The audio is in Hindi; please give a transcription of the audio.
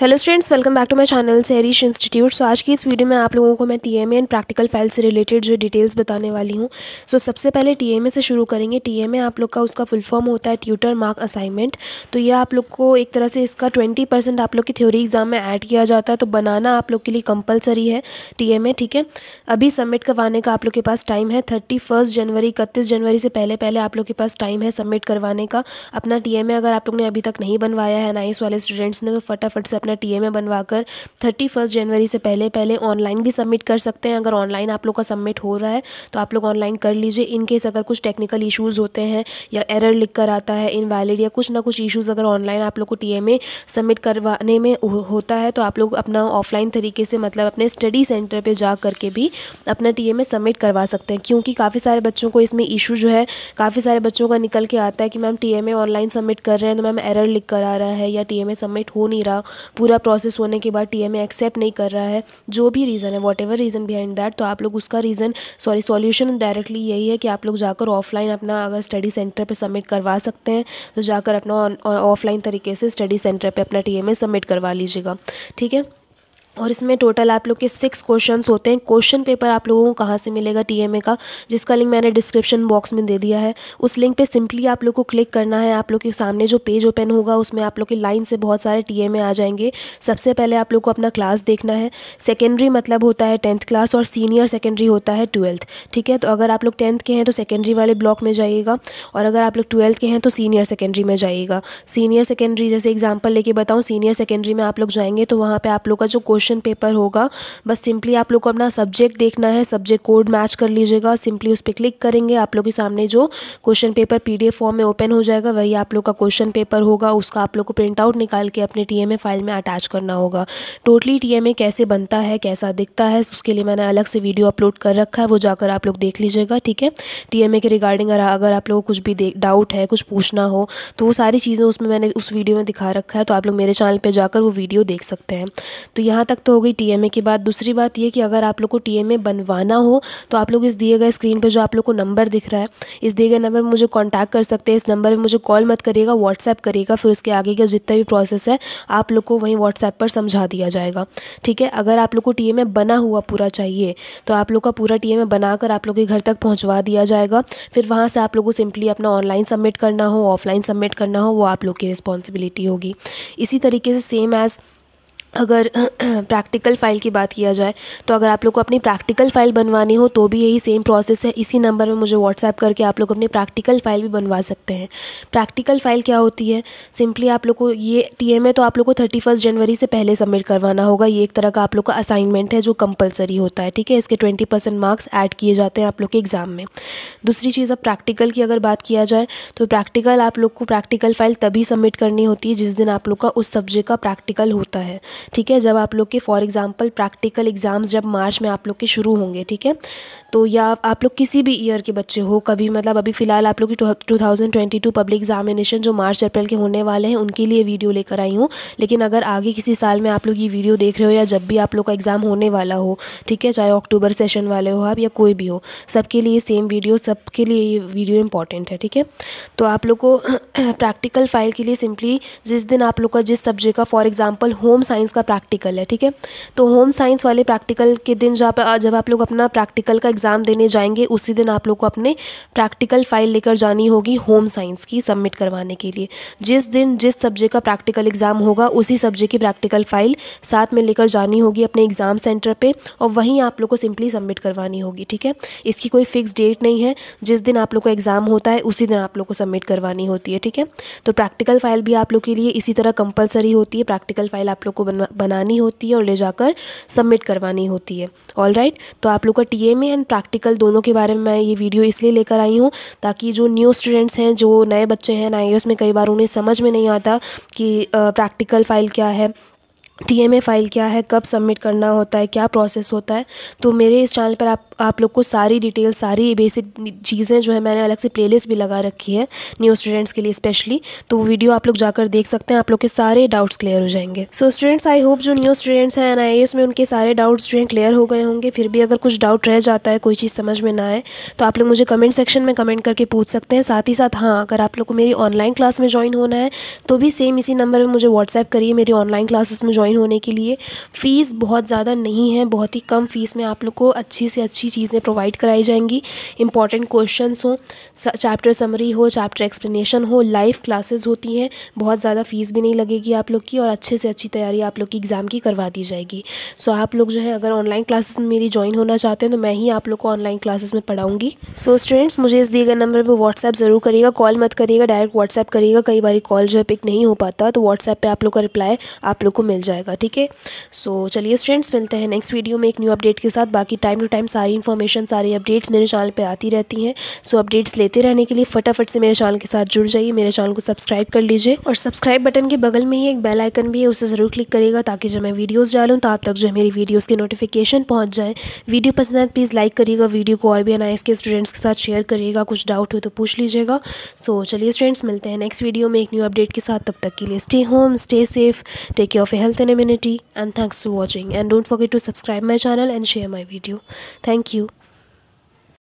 Hello students, welcome back to my channel सैरिश इंस्टीट्यूट। सो आज की इस वीडियो में आप लोगों को मैं टीएमए एंड प्रैक्टिकल फाइल से रिलेटेड जो डिटेल्स बताने वाली हूँ। सो सबसे पहले टीएमए से शुरू करेंगे। टीएमए आप लोग का उसका फुल फॉर्म होता है ट्यूटर मार्क असाइनमेंट। तो ये आप लोग को एक तरह से इसका 20% आप लोग की थ्योरी एग्जाम में ऐड किया जाता है, तो बनाना आप लोग के लिए कंपलसरी है टीएमए, ठीक है। अभी सबमिट करवाने का आप लोग के पास टाइम है 31 जनवरी, 31 जनवरी से पहले पहले आप लोग के पास टाइम है सबमिट करवाने का अपना टीएमए। अगर आप लोग ने अभी तक नहीं बनवाया है नाइस वाले स्टूडेंट्स ने, तो फटाफट से अपना टीएमए बनवाकर 31 जनवरी से पहले पहले ऑनलाइन भी सबमिट कर सकते हैं। अगर ऑनलाइन आप लोग का सबमिट हो रहा है तो आप लोग ऑनलाइन कर लीजिए। इन केस अगर कुछ टेक्निकल इश्यूज़ होते हैं या एरर लिख कर आता है इनवैलिड या कुछ ना कुछ इश्यूज़ अगर ऑनलाइन आप लोग को टीएमए सबमिट करवाने में होता है, तो आप लोग अपना ऑफलाइन तरीके से मतलब अपने स्टडी सेंटर पर जा करके भी अपना टीएमए सबमिट करवा सकते हैं। क्योंकि काफ़ी सारे बच्चों को इसमें इशू जो है काफ़ी सारे बच्चों का निकल के आता है कि मैम टीएमए ऑनलाइन सबमिट कर रहे हैं तो मैम एरर लिख कर आ रहा है या टीएमए सबमिट हो नहीं रहा, पूरा प्रोसेस होने के बाद टीएमए एक्सेप्ट नहीं कर रहा है। जो भी रीज़न है, whatever reason behind that, तो आप लोग उसका रीज़न सॉल्यूशन डायरेक्टली यही है कि आप लोग जाकर ऑफलाइन अपना अगर स्टडी सेंटर पे सबमिट करवा सकते हैं तो जाकर अपना ऑफलाइन तरीके से स्टडी सेंटर पे अपना टीएमए सबमिट करवा लीजिएगा, ठीक है। और इसमें टोटल आप लोग के 6 क्वेश्चंस होते हैं। क्वेश्चन पेपर आप लोगों को कहाँ से मिलेगा टीएमए का, जिसका लिंक मैंने डिस्क्रिप्शन बॉक्स में दे दिया है। उस लिंक पे सिंपली आप लोग को क्लिक करना है। आप लोग के सामने जो पेज ओपन होगा उसमें आप लोग की लाइन से बहुत सारे टीएमए आ जाएंगे। सबसे पहले आप लोग को अपना क्लास देखना है। सेकेंडरी मतलब होता है 10th क्लास और सीनियर सेकेंडरी होता है 12th, ठीक है। तो अगर आप लोग 10th के हैं तो सेकेंडरी वाले ब्लॉक में जाइएगा और अगर आप लोग 12th के हैं तो सीनियर सेकेंडरी में जाइएगा। सीनियर सेकेंडरी जैसे एग्जाम्पल लेके बताऊँ, सीनियर सेकेंडरी में आप लोग जाएंगे तो वहाँ पर आप लोग का जो क्वेश्चन पेपर होगा बस सिंपली आप लोग को अपना सब्जेक्ट देखना है, सब्जेक्ट कोड मैच कर लीजिएगा। सिंपली उस पर क्लिक करेंगे, आप लोग के सामने जो क्वेश्चन पेपर पीडीएफ फॉर्म में ओपन हो जाएगा वही आप लोग का क्वेश्चन पेपर होगा। उसका आप लोग को प्रिंट आउट निकाल के अपने टीएमए फाइल में अटैच करना होगा। टोटली टीएमए कैसे बनता है, कैसा दिखता है, उसके लिए मैंने अलग से वीडियो अपलोड कर रखा है, वो जाकर आप लोग देख लीजिएगा, ठीक है। टीएमए के रिगार्डिंग अगर आप लोग को कुछ भी डाउट है, कुछ पूछना हो, तो वो सारी चीज़ें उसमें मैंने उस वीडियो में दिखा रखा है, तो आप लोग मेरे चैनल पर जाकर वो वीडियो देख सकते हैं। तो यहाँ तक तो हो गई टीएमए की बात। दूसरी बात ये कि अगर आप लोग को टीएमए बनवाना हो तो आप लोग इस दिए गए स्क्रीन पे जो आप लोग को नंबर दिख रहा है, इस दिए गए नंबर पर मुझे कांटेक्ट कर सकते हैं। इस नंबर पे मुझे कॉल मत करिएगा, व्हाट्सएप करिएगा। फिर उसके आगे का जितना भी प्रोसेस है आप लोग को वहीं व्हाट्सएप पर समझा दिया जाएगा, ठीक है। अगर आप लोग को टीएमए बना हुआ पूरा चाहिए तो आप लोग का पूरा टीएमए बनाकर आप लोग के घर तक पहुँचवा दिया जाएगा। फिर वहाँ से आप लोग को सिंपली अपना ऑनलाइन सबमिट करना हो, ऑफलाइन सबमिट करना हो, वो आप लोग की रिस्पॉन्सिबिलिटी होगी। इसी तरीके से सेम एज़ अगर प्रैक्टिकल फ़ाइल की बात किया जाए तो अगर आप लोग को अपनी प्रैक्टिकल फ़ाइल बनवानी हो तो भी यही सेम प्रोसेस है। इसी नंबर में मुझे व्हाट्सएप करके आप लोग अपनी प्रैक्टिकल फ़ाइल भी बनवा सकते हैं। प्रैक्टिकल फ़ाइल क्या होती है, सिंपली आप लोग को ये टीएमए तो आप लोग को 31 जनवरी से पहले सबमिट करवाना होगा। ये एक तरह का आप लोग का असाइनमेंट है जो कंपलसरी होता है, ठीक है। इसके 20% मार्क्स ऐड किए जाते हैं आप लोग के एग्ज़ाम में। दूसरी चीज़, अब प्रैक्टिकल की अगर बात किया जाए तो प्रैक्टिकल आप लोग को प्रैक्टिकल फ़ाइल तभी सबमिट करनी होती है जिस दिन आप लोग का उस सब्जेक्ट का प्रैक्टिकल होता है, ठीक है। जब आप लोग के फॉर एग्जांपल प्रैक्टिकल एग्ज़ाम्स जब मार्च में आप लोग के शुरू होंगे, ठीक है, तो या आप लोग किसी भी ईयर के बच्चे हो, कभी मतलब अभी फ़िलहाल आप लोग की 2022 पब्लिक एग्जामिनेशन जो मार्च अप्रैल के होने वाले हैं उनके लिए वीडियो लेकर आई हूँ। लेकिन अगर आगे किसी साल में आप लोग ये वीडियो देख रहे हो या जब भी आप लोग का एग्ज़ाम होने वाला हो, ठीक है, चाहे अक्टूबर सेशन वाले हो आप या कोई भी हो, सबके लिए सेम वीडियो, सबके लिए ये वीडियो इंपॉर्टेंट है, ठीक है। तो आप लोग को प्रैक्टिकल फ़ाइल के लिए सिंपली जिस दिन आप लोग का जिस सब्जेक्ट का फॉर एग्जाम्पल होम साइंस का प्रैक्टिकल है, ठीक है, तो होम साइंस वाले प्रैक्टिकल के दिन जब आप लोग अपना प्रैक्टिकल का एग्ज़ाम देने जाएंगे उसी दिन आप लोग को अपने प्रैक्टिकल फ़ाइल लेकर जानी होगी होम साइंस की सबमिट करवाने के लिए। जिस दिन जिस सब्जेक्ट का प्रैक्टिकल एग्ज़ाम होगा उसी सब्जेक्ट की प्रैक्टिकल फ़ाइल साथ में लेकर जानी होगी अपने एग्ज़ाम सेंटर पर और वहीं आप लोग को सिंपली सबमिट करवानी होगी, ठीक है। इसकी कोई फिक्स डेट नहीं है, जिस दिन आप लोग का एग्ज़ाम होता है उसी दिन आप लोग को सबमिट करवानी होती है, ठीक है। तो प्रैक्टिकल फ़ाइल भी आप लोग के लिए इसी तरह कंपलसरी होती है। प्रैक्टिकल फ़ाइल आप लोग को बनानी होती है और ले जाकर सबमिट करवानी होती है। ऑलराइट, तो आप लोग का टीएमए एंड प्रैक्टिकल दोनों के बारे में मैं ये वीडियो इसलिए लेकर आई हूँ ताकि जो न्यू स्टूडेंट्स हैं, जो नए बच्चे हैं नाइस में, कई बार उन्हें समझ में नहीं आता कि प्रैक्टिकल फ़ाइल क्या है, टीएमए फ़ाइल क्या है, कब सबमिट करना होता है, क्या प्रोसेस होता है। तो मेरे इस चैनल पर आप लोग को सारी डिटेल, सारी बेसिक चीज़ें जो है मैंने अलग से प्लेलिस्ट भी लगा रखी है न्यू स्टूडेंट्स के लिए स्पेशली, तो वो वीडियो आप लोग जाकर देख सकते हैं, आप लोग के सारे डाउट्स क्लियर हो जाएंगे। सो स्टूडेंट्स, आई होप जो न्यू स्टूडेंट्स हैं एनआईएस में उनके सारे डाउट्स जो हैं क्लियर हो गए होंगे। फिर भी अगर कुछ डाउट रह जाता है, कोई चीज़ समझ में ना आए, तो आप लोग मुझे कमेंट सेक्शन में कमेंट करके पूछ सकते हैं। साथ ही साथ हाँ, अगर आप लोग को मेरी ऑनलाइन क्लास में ज्वाइन होना है तो भी सेम इसी नंबर पर मुझे व्हाट्सएप करिए। मेरी ऑनलाइन क्लासेस में ज्वाइन होने के लिए। फ़ीस बहुत ज़्यादा नहीं है, बहुत ही कम फ़ीस में आप लोग को अच्छी से अच्छी चीज़ें प्रोवाइड कराई जाएंगी। इंपॉर्टेंट क्वेश्चंस हो, चैप्टर समरी हो, चैप्टर एक्सप्लेनेशन हो, लाइव क्लासेस होती हैं, बहुत ज़्यादा फ़ीस भी नहीं लगेगी आप लोग की और अच्छे से अच्छी तैयारी आप लोग की एग्ज़ाम की करवा दी जाएगी। सो आप लोग जो है अगर ऑनलाइन क्लासेस में मेरी ज्वाइन होना चाहते हैं तो मैं ही आप लोग को ऑनलाइन क्लासेस में पढ़ाऊँगी। सो स्टूडेंट्स, मुझे इस दिए गए नंबर पर व्हाट्सएप ज़रूर करिएगा, कॉल मत करिएगा, डायरेक्ट व्हाट्सएप करिएगा। कई बार कॉल जो है पिक नहीं हो पाता तो व्हाट्सएप पे आप लोग का रिप्लाई आप लोग को मिल जाएगा, ठीक है। सो चलिए स्टूडेंट्स, मिलते हैं नेक्स्ट वीडियो में एक न्यू अपडेट के साथ। बाकी टाइम टू टाइम सारी इन्फॉर्मेशन, सारी अपडेट्स मेरे चैनल पे आती रहती हैं। सो अपडेट्स लेते रहने के लिए फटाफट से मेरे चैनल के साथ जुड़ जाइए, मेरे चैनल को सब्सक्राइब कर लीजिए और सब्सक्राइब बटन के बगल में ही एक बेल आइकन भी है, उसे ज़रूर क्लिक करिएगा ताकि जब मैं वीडियोज़ डालूँ तो आप तक जो है मेरी वीडियोज़ के नोटिफिकेशन पहुँच जाए। वीडियो पसंद आए प्लीज़ लाइक करिएगा, वीडियो को और भी अनाइस के स्टूडेंट्स के साथ शेयर करिएगा, कुछ डाउट हो तो पूछ लीजिएगा। सो चलिए स्टूडेंट्स, मिलते हैं नेक्स्ट वीडियो में एक न्यू अपडेट के साथ। तब तक के लिए stay home, stay safe, take care of your health and immunity. And thanks for watching, and don't forget to subscribe my channel and share my video. Thank you.